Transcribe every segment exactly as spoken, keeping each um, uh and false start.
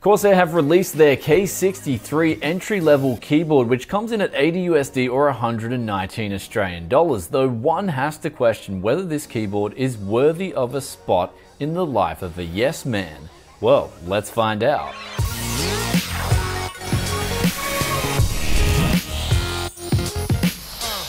Corsair have released their K sixty-three entry-level keyboard, which comes in at eighty U S D or one hundred nineteen Australian dollars, though one has to question whether this keyboard is worthy of a spot in the life of a yes man. Well, let's find out.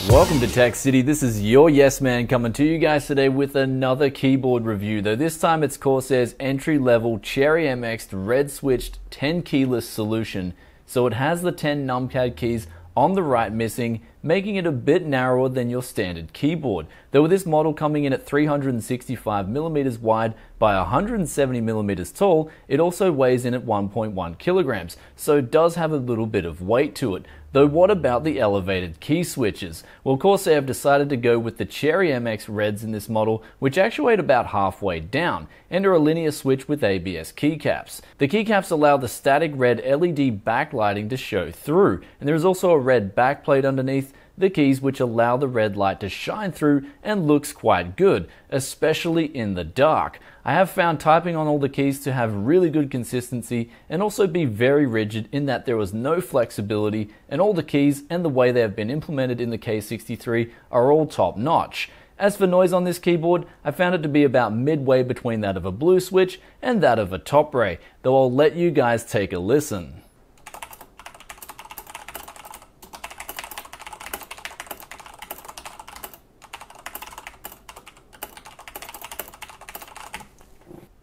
Welcome to Tech City. This is your yes man coming to you guys today with another keyboard review, though this time it's Corsair's entry-level Cherry M X red-switched ten keyless solution. So it has the ten NumCAD keys on the right missing, making it a bit narrower than your standard keyboard. Though with this model coming in at three hundred sixty-five millimeters wide by one hundred seventy millimeters tall, it also weighs in at one point one kilograms, so it does have a little bit of weight to it. Though what about the elevated key switches? Well, Corsair have decided to go with the Cherry M X Reds in this model, which actuate about halfway down, and are a linear switch with A B S keycaps. The keycaps allow the static red L E D backlighting to show through, and there is also a red backplate underneath the keys, which allow the red light to shine through, and looks quite good, especially in the dark. I have found typing on all the keys to have really good consistency and also be very rigid, in that there was no flexibility, and all the keys and the way they have been implemented in the K sixty-three are all top notch. As for noise on this keyboard, I found it to be about midway between that of a blue switch and that of a Topre, though I'll let you guys take a listen.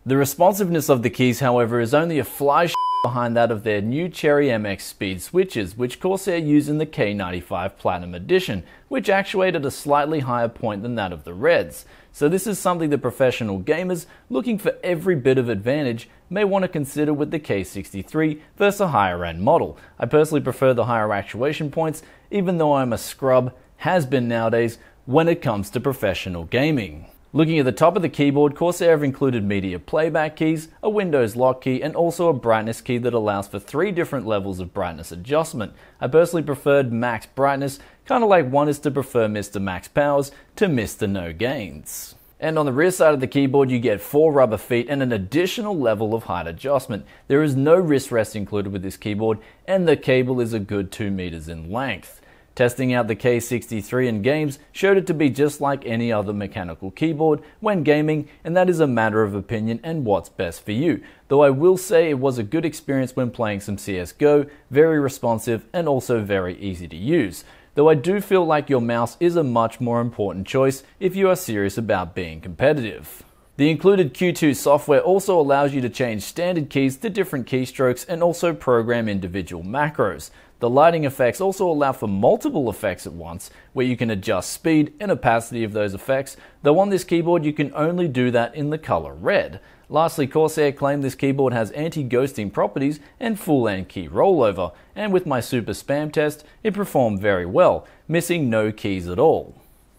The responsiveness of the keys, however, is only a fly behind that of their new Cherry M X speed switches, which Corsair use in the K ninety-five Platinum Edition, which actuate at a slightly higher point than that of the Reds. So this is something that professional gamers looking for every bit of advantage may want to consider with the K sixty-three versus a higher end model. I personally prefer the higher actuation points, even though I'm a scrub, has been nowadays, when it comes to professional gaming. Looking at the top of the keyboard, Corsair have included media playback keys, a Windows lock key, and also a brightness key that allows for three different levels of brightness adjustment. I personally preferred max brightness, kind of like one is to prefer Mister Max Powers to Mister No Gains. And on the rear side of the keyboard, you get four rubber feet and an additional level of height adjustment. There is no wrist rest included with this keyboard, and the cable is a good two meters in length. Testing out the K sixty-three in games showed it to be just like any other mechanical keyboard when gaming, and that is a matter of opinion and what's best for you. Though I will say it was a good experience when playing some C S G O, very responsive and also very easy to use. Though I do feel like your mouse is a much more important choice if you are serious about being competitive. The included C U E two software also allows you to change standard keys to different keystrokes and also program individual macros. The lighting effects also allow for multiple effects at once, where you can adjust speed and opacity of those effects, though on this keyboard you can only do that in the color red. Lastly, Corsair claim this keyboard has anti-ghosting properties and full end key rollover, and with my super spam test, it performed very well, missing no keys at all.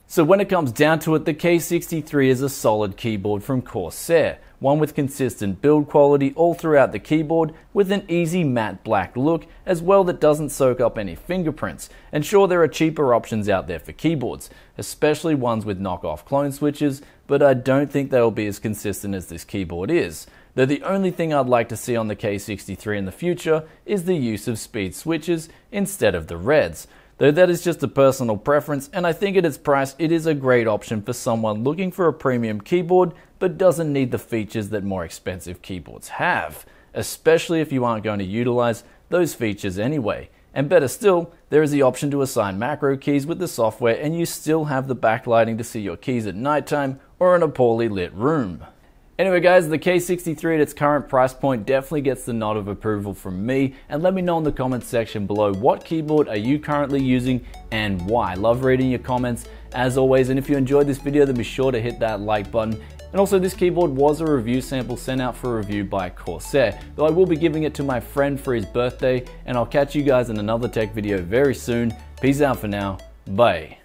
So when it comes down to it, the K sixty-three is a solid keyboard from Corsair, one with consistent build quality all throughout the keyboard, with an easy matte black look as well that doesn't soak up any fingerprints. And sure, there are cheaper options out there for keyboards, especially ones with knockoff clone switches, but I don't think they will be as consistent as this keyboard is. Though the only thing I'd like to see on the K sixty-three in the future is the use of speed switches instead of the Reds. Though that is just a personal preference, and I think at its price it is a great option for someone looking for a premium keyboard but doesn't need the features that more expensive keyboards have, especially if you aren't going to utilize those features anyway. And better still, there is the option to assign macro keys with the software, and you still have the backlighting to see your keys at nighttime or in a poorly lit room. Anyway guys, the K sixty-three at its current price point definitely gets the nod of approval from me, and let me know in the comments section below what keyboard are you currently using and why. Love reading your comments as always, and if you enjoyed this video then be sure to hit that like button. And also, this keyboard was a review sample sent out for review by Corsair, though I will be giving it to my friend for his birthday, and I'll catch you guys in another tech video very soon. Peace out for now, bye.